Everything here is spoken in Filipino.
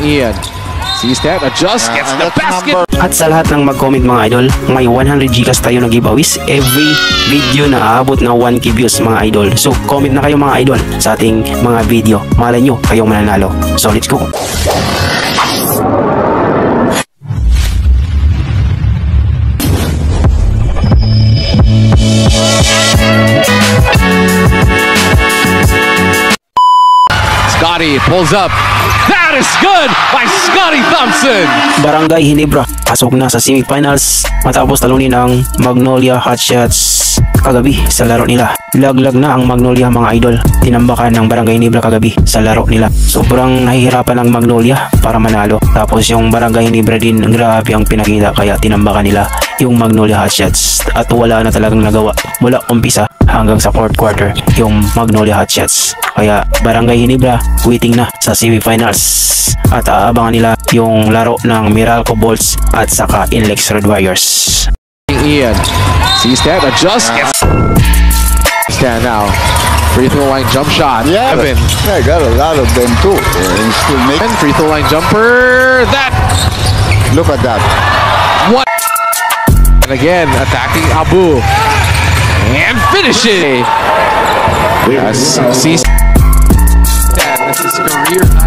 ni Ian. Sees that, adjust, gets the basket. At sa lahat ng mag-comment mga idol, may 100 Gcash tayo na giveaways. Every video na aabot na 1K views mga idol. So comment na kayo mga idol sa ating mga video. Malay nyo kayong mananalo. So let's go. Scotty pulls up. That is good by Scotty Thompson. Barangay Ginebra pasok na sa semifinals matapos talunin ang Magnolia Hotshots kagabi sa laro nila. Laglag na ang Magnolia mga idol. Tinambakan ng Barangay Ginebra kagabi sa laro nila. Sobrang nahihirapan ang Magnolia para manalo. Tapos yung Barangay Ginebra din grabe ang pinakita kaya tinambakan nila yung Magnolia Hotshots at wala na talagang nagawa mula umpisa hanggang sa fourth quarter yung Magnolia Hotshots. Kaya Barangay Ginebra waiting na sa semifinals at aabangan nila yung laro ng Meralco Bolts at saka Inlex Red Warriors. Ian sees that, adjust, gets stand now. Free throw line jump shot. Yeah, Evan. Yeah, I got a lot of them too. And still making free throw line jumper. That. Look at that. What? And again attacking Abu and finishes. Yes, sees. This is career.